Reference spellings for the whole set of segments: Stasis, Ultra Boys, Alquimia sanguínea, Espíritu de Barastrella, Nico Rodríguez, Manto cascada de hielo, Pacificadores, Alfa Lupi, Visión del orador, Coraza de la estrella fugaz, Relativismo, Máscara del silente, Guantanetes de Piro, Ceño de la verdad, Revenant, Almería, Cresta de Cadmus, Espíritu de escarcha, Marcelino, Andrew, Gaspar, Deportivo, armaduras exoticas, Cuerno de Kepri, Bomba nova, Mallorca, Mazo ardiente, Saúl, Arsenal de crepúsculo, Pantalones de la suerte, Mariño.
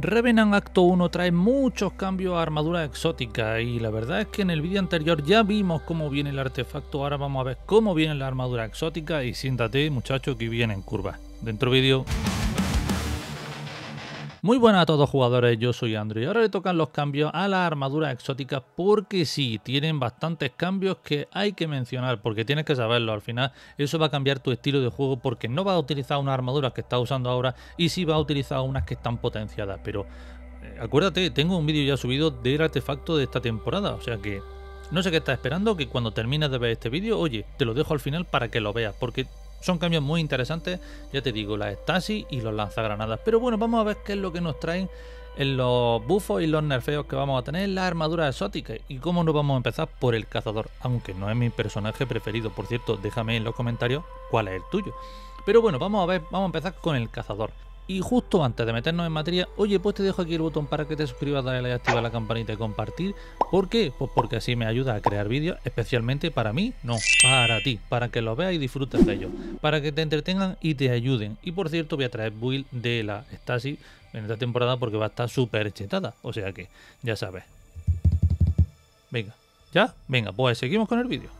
Revenant Acto 1 trae muchos cambios a armadura exótica y la verdad es que en el vídeo anterior ya vimos cómo viene el artefacto, ahora vamos a ver cómo viene la armadura exótica y siéntate muchacho que viene en curva. Dentro vídeo. Muy buenas a todos jugadores, yo soy Andrew y ahora le tocan los cambios a las armaduras exóticas porque sí, tienen bastantes cambios que hay que mencionar porque tienes que saberlo, al final eso va a cambiar tu estilo de juego porque no vas a utilizar unas armaduras que estás usando ahora y sí vas a utilizar unas que están potenciadas, pero acuérdate, tengo un vídeo ya subido del artefacto de esta temporada, o sea que no sé qué estás esperando, que cuando termines de ver este vídeo, oye, te lo dejo al final para que lo veas porque... son cambios muy interesantes, ya te digo, las Stasis y los lanzagranadas. Pero bueno, vamos a ver qué es lo que nos traen en los buffos y los nerfeos que vamos a tener en las armaduras exóticas. Y cómo no vamos a empezar por el cazador, aunque no es mi personaje preferido. Por cierto, déjame en los comentarios cuál es el tuyo. Pero bueno, vamos a ver, vamos a empezar con el cazador. Y justo antes de meternos en materia, oye, pues te dejo aquí el botón para que te suscribas, dale like, activa la campanita y compartir. ¿Por qué? Pues porque así me ayuda a crear vídeos, especialmente para mí, no, para ti, para que los veas y disfrutes de ellos, para que te entretengan y te ayuden. Y por cierto, voy a traer build de la Stasis en esta temporada porque va a estar súper chetada, o sea que ya sabes. Venga, ¿ya? Venga, pues seguimos con el vídeo.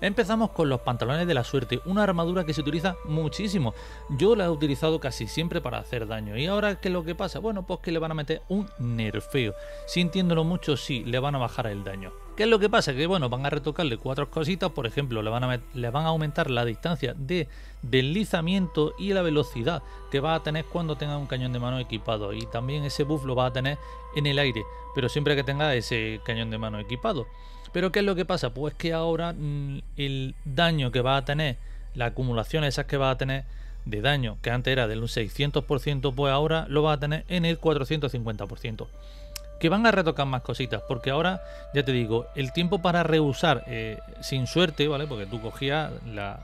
Empezamos con los pantalones de la suerte, una armadura que se utiliza muchísimo. Yo la he utilizado casi siempre para hacer daño. ¿Y ahora qué es lo que pasa? Bueno, pues que le van a meter un nerfeo. Sintiéndolo mucho, sí, le van a bajar el daño. ¿Qué es lo que pasa? Que bueno, van a retocarle cuatro cositas, por ejemplo, le van a aumentar la distancia de deslizamiento y la velocidad que va a tener cuando tenga un cañón de mano equipado. Y también ese buff lo va a tener en el aire, pero siempre que tenga ese cañón de mano equipado. Pero ¿qué es lo que pasa? Pues que ahora el daño que va a tener, la acumulación esas que va a tener de daño, que antes era del 600%, pues ahora lo va a tener en el 450%. Que van a retocar más cositas, porque ahora, ya te digo, el tiempo para reusar sin suerte, ¿vale? Porque tú cogías la...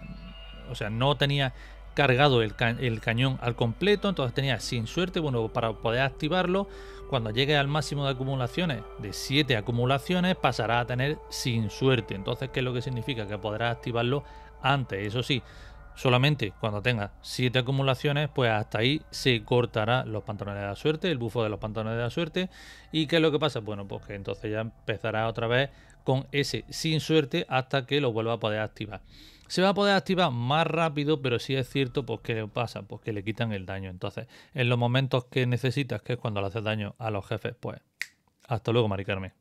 o sea, no tenías cargado el cañón al completo, entonces tenías sin suerte, bueno, para poder activarlo, cuando llegue al máximo de acumulaciones, de 7 acumulaciones, pasará a tener sin suerte. Entonces, ¿qué es lo que significa? Que podrás activarlo antes, eso sí. Solamente cuando tengas 7 acumulaciones, pues hasta ahí se cortará los pantalones de la suerte, el bufo de los pantalones de la suerte. ¿Y qué es lo que pasa? Bueno, pues que entonces ya empezará otra vez con ese sin suerte hasta que lo vuelva a poder activar. Se va a poder activar más rápido, pero sí es cierto, pues ¿qué le pasa? Pues que le quitan el daño. Entonces, en los momentos que necesitas, que es cuando le haces daño a los jefes, pues hasta luego, maricarme.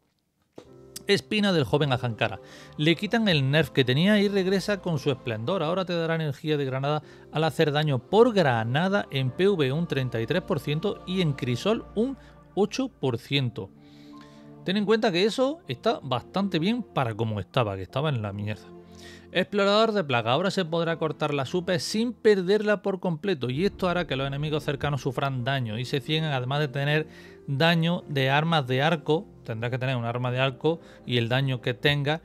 Espina del joven Ahamkara. Le quitan el nerf que tenía y regresa con su esplendor. Ahora te dará energía de granada al hacer daño por granada en PV un 33% y en crisol un 8%. Ten en cuenta que eso está bastante bien para como estaba, que estaba en la mierda. Explorador de plaga. Ahora se podrá cortar la super sin perderla por completo y esto hará que los enemigos cercanos sufran daño y se cieguen, además de tener daño de armas de arco. Tendrás que tener un arma de arco y el daño que tenga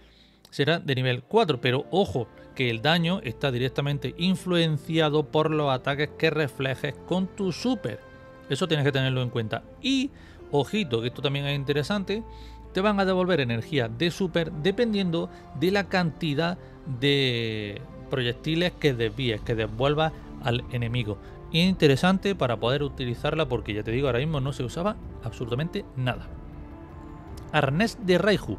será de nivel 4, pero ojo que el daño está directamente influenciado por los ataques que reflejes con tu super. Eso tienes que tenerlo en cuenta. Y ojito, que esto también es interesante, te van a devolver energía de super dependiendo de la cantidad de proyectiles que desvíes, que devuelvas al enemigo. Interesante para poder utilizarla porque ya te digo, ahora mismo no se usaba absolutamente nada. Arnés de Raiju.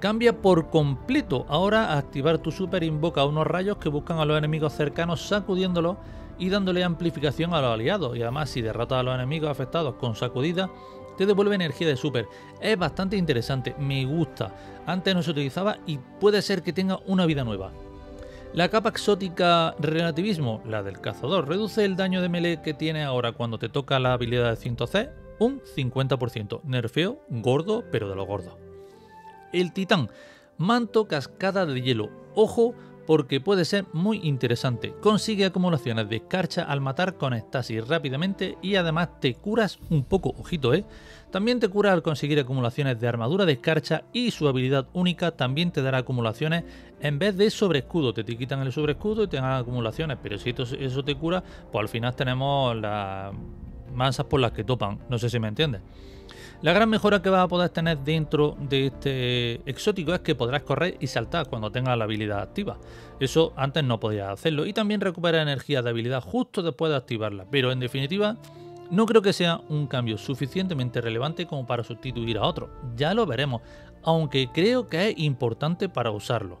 Cambia por completo. Ahora a activar tu super invoca unos rayos que buscan a los enemigos cercanos sacudiéndolos y dándole amplificación a los aliados. Y además si derrotas a los enemigos afectados con sacudida, te devuelve energía de super. Es bastante interesante, me gusta. Antes no se utilizaba y puede ser que tenga una vida nueva. La capa exótica Relativismo, la del cazador, reduce el daño de melee que tiene ahora cuando te toca la habilidad de 100C un 50%. Nerfeo gordo, pero de lo gordo. El titán, manto cascada de hielo. Ojo, porque puede ser muy interesante. Consigue acumulaciones de escarcha al matar con Stasis rápidamente y además te curas un poco, ojito, ¿eh? También te cura al conseguir acumulaciones de armadura de escarcha y su habilidad única también te dará acumulaciones en vez de sobreescudo. Te quitan el sobreescudo y te dan acumulaciones, pero si eso te cura, pues al final tenemos las mansas por las que topan. No sé si me entiendes. La gran mejora que vas a poder tener dentro de este exótico es que podrás correr y saltar cuando tengas la habilidad activa. Eso antes no podías hacerlo. Y también recuperar energía de habilidad justo después de activarla. Pero en definitiva, No creo que sea un cambio suficientemente relevante como para sustituir a otro, ya lo veremos, aunque creo que es importante para usarlo.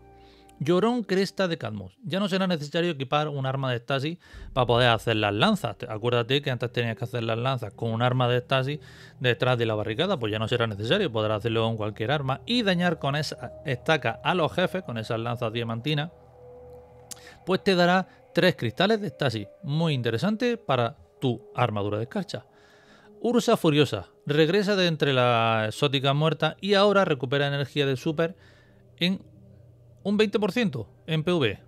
Llorón Cresta de Cadmus. Ya no será necesario equipar un arma de Stasis para poder hacer las lanzas. Acuérdate que antes tenías que hacer las lanzas con un arma de Stasis detrás de la barricada, pues ya no será necesario, podrás hacerlo con cualquier arma y dañar con esa estaca a los jefes, con esas lanzas diamantinas, pues te dará 3 cristales de Stasis, muy interesante para tu armadura de escarcha. Ursa Furiosa. Regresa de entre las exóticas muertas y ahora recupera energía de super en un 20% en PvE.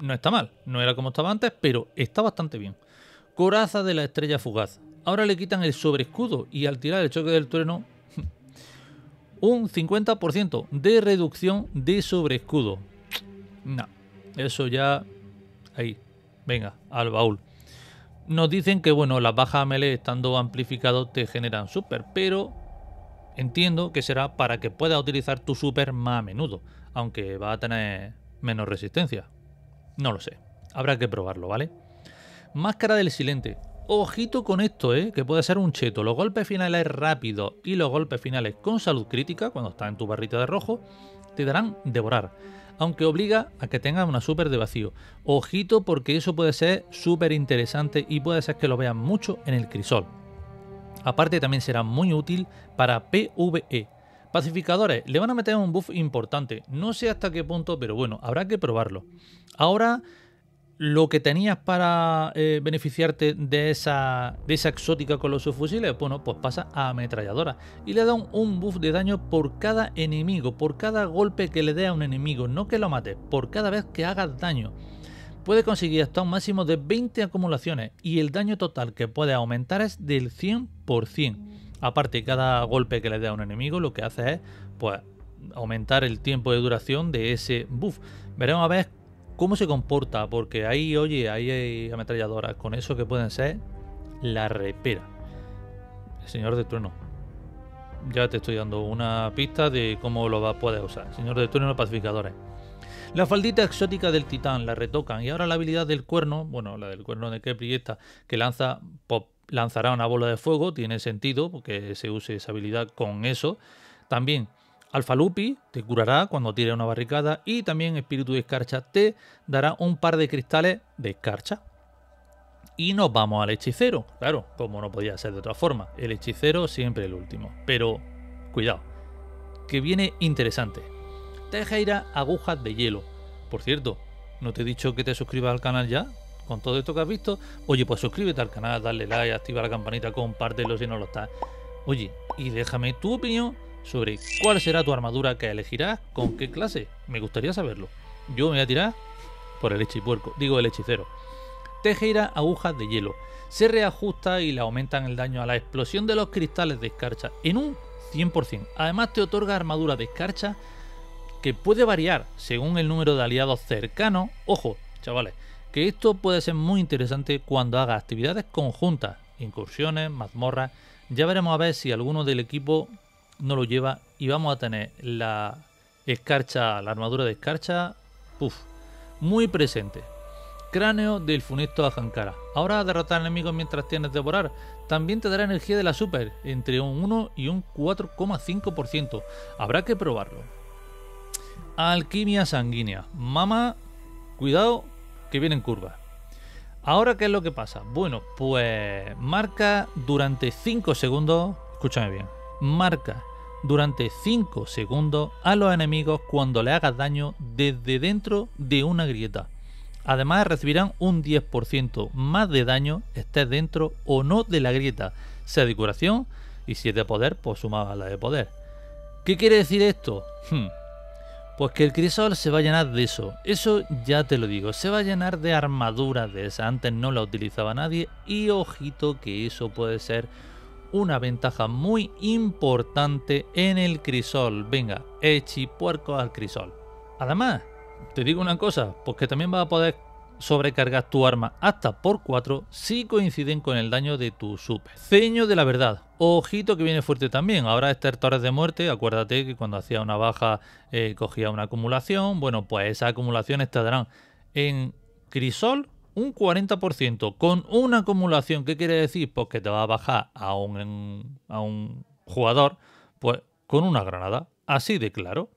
No está mal, no era como estaba antes, pero está bastante bien. Coraza de la estrella fugaz. Ahora le quitan el sobreescudo y al tirar el choque del trueno, un 50% de reducción de sobreescudo. No, eso ya... ahí, venga, al baúl. Nos dicen que bueno, las bajas a melee estando amplificados te generan super, pero entiendo que será para que puedas utilizar tu super más a menudo, aunque va a tener menos resistencia. No lo sé, habrá que probarlo, ¿vale? Máscara del silente. Ojito con esto, que puede ser un cheto. Los golpes finales rápidos y los golpes finales con salud crítica, cuando estás en tu barrita de rojo, te darán devorar, aunque obliga a que tengas una super de vacío. Ojito, porque eso puede ser súper interesante y puede ser que lo vean mucho en el crisol. Aparte también será muy útil para PvE. Pacificadores, le van a meter un buff importante, no sé hasta qué punto, pero bueno, habrá que probarlo. Ahora, lo que tenías para beneficiarte de esa exótica con los subfusiles, bueno, pues pasa a ametralladora y le dan un buff de daño por cada enemigo, por cada golpe que le dé a un enemigo, no que lo mates, por cada vez que hagas daño. Puede conseguir hasta un máximo de 20 acumulaciones y el daño total que puede aumentar es del 100%. Aparte, cada golpe que le dé a un enemigo lo que hace es pues aumentar el tiempo de duración de ese buff. Veremos a ver cómo se comporta, porque ahí, oye, ahí hay ametralladoras con eso que pueden ser la repera. El Señor de trueno. Ya te estoy dando una pista de cómo lo puedes usar. Señor de trueno, pacificadores. La faldita exótica del titán la retocan y ahora la habilidad del cuerno, bueno, la del cuerno de Kepri esta, que lanza pop. Lanzará una bola de fuego, tiene sentido porque se use esa habilidad con eso. También Alfa Lupi te curará cuando tire una barricada y también Espíritu de escarcha te dará un par de cristales de escarcha. Y nos vamos al hechicero, claro, como no podía ser de otra forma. El hechicero siempre el último, pero cuidado, que viene interesante. Tejeira Agujas de Hielo. Por cierto, ¿no te he dicho que te suscribas al canal ya? Con todo esto que has visto, oye, pues suscríbete al canal, dale like, activa la campanita, compártelo si no lo estás. Oye, y déjame tu opinión sobre cuál será tu armadura que elegirás, con qué clase. Me gustaría saberlo. Yo me voy a tirar por el hechipuerco, digo el hechicero. Tejeira Agujas de Hielo. Se reajusta y le aumentan el daño a la explosión de los cristales de escarcha en un 100%. Además te otorga armadura de escarcha que puede variar según el número de aliados cercanos. Ojo, chavales, que esto puede ser muy interesante cuando haga actividades conjuntas, incursiones, mazmorras. Ya veremos a ver si alguno del equipo no lo lleva y vamos a tener la escarcha, la armadura de escarcha, puff, muy presente. Cráneo del funesto Ahamkara. Ahora derrotar enemigos mientras tienes devorar. También te dará energía de la super, entre un 1 y un 4,5%. Habrá que probarlo. Alquimia sanguínea. Mamá, cuidado, que vienen curvas. Ahora, ¿qué es lo que pasa? Bueno, pues marca durante 5 segundos, escúchame bien, marca durante 5 segundos a los enemigos cuando le hagas daño desde dentro de una grieta. Además recibirán un 10% más de daño, estés dentro o no de la grieta, sea de curación, y si es de poder, pues sumaba la de poder. ¿Qué quiere decir esto? Pues que el crisol se va a llenar de eso ya te lo digo, se va a llenar de armaduras de esas, antes no la utilizaba nadie y ojito que eso puede ser una ventaja muy importante en el crisol. Venga, hechipuerco al crisol. Además, te digo una cosa, pues que también vas a poder sobrecargar tu arma hasta por 4 si coinciden con el daño de tu super. Ceño de la verdad. Ojito que viene fuerte también. Ahora estertores de muerte. Acuérdate que cuando hacía una baja cogía una acumulación. Bueno, pues esas acumulaciones te darán en crisol un 40%, con una acumulación. ¿Qué quiere decir? Pues que te va a bajar a un jugador, pues con una granada, así de claro.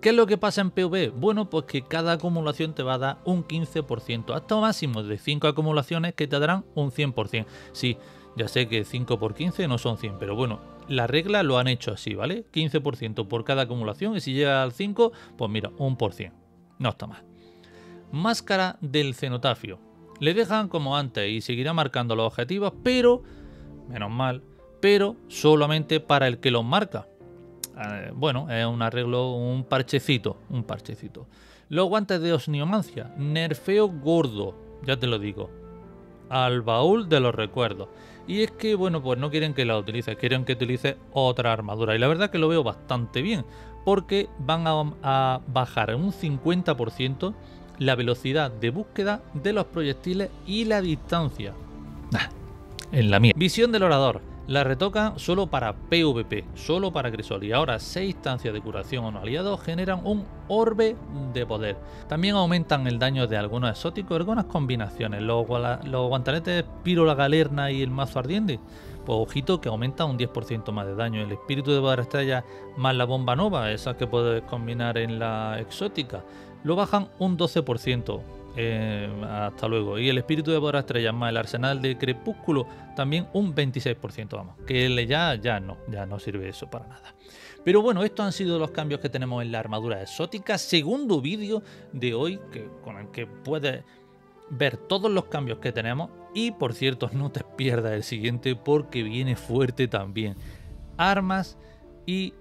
¿Qué es lo que pasa en PvE? Bueno, pues que cada acumulación te va a dar un 15%, hasta un máximo de 5 acumulaciones que te darán un 100%. Sí, ya sé que 5 por 15 no son 100, pero bueno, la regla lo han hecho así, ¿vale? 15% por cada acumulación, y si llega al 5, pues mira, 1%. No está mal. Máscara del Cenotafio. Le dejan como antes y seguirá marcando los objetivos, pero, menos mal, pero solamente para el que los marca. Bueno, es un arreglo, un parchecito, un parchecito. Los guantes de osniomancia, nerfeo gordo, ya te lo digo, al baúl de los recuerdos. Y es que, bueno, pues no quieren que la utilices, quieren que utilices otra armadura. Y la verdad que lo veo bastante bien, porque van a bajar un 50% la velocidad de búsqueda de los proyectiles y la distancia. En la mía. Visión del orador. La retocan solo para PvP, solo para Crisol, y ahora 6 instancias de curación a un aliado generan un orbe de poder. También aumentan el daño de algunos exóticos, algunas combinaciones. Los guantanetes de Piro, la Galerna y el Mazo ardiente, pues ojito que aumenta un 10% más de daño. El espíritu de Barastrella más la bomba nova, esas que puedes combinar en la exótica, lo bajan un 12%. Hasta luego. Y el espíritu de Barastrella más el arsenal de crepúsculo también un 26%, vamos, que ya no sirve eso para nada. Pero bueno, estos han sido los cambios que tenemos en la armadura exótica. Segundo vídeo de hoy con el que puedes ver todos los cambios que tenemos. Y por cierto, no te pierdas el siguiente porque viene fuerte también. Armas y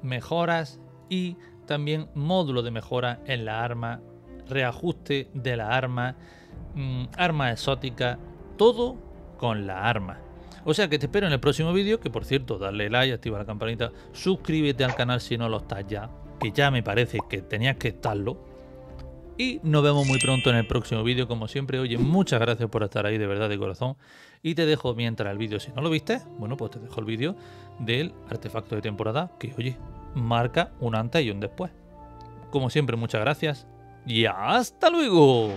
mejoras, y también módulo de mejora en la arma, reajuste de la arma, arma exótica, todo con la arma. O sea que te espero en el próximo vídeo, que por cierto, dale like, activa la campanita, suscríbete al canal si no lo estás ya, que ya me parece que tenías que estarlo. Y nos vemos muy pronto en el próximo vídeo, como siempre. Oye, muchas gracias por estar ahí, de verdad, de corazón. Y te dejo mientras el vídeo, si no lo viste, bueno, pues te dejo el vídeo del artefacto de temporada, que oye, marca un antes y un después. Como siempre, muchas gracias. Y hasta luego.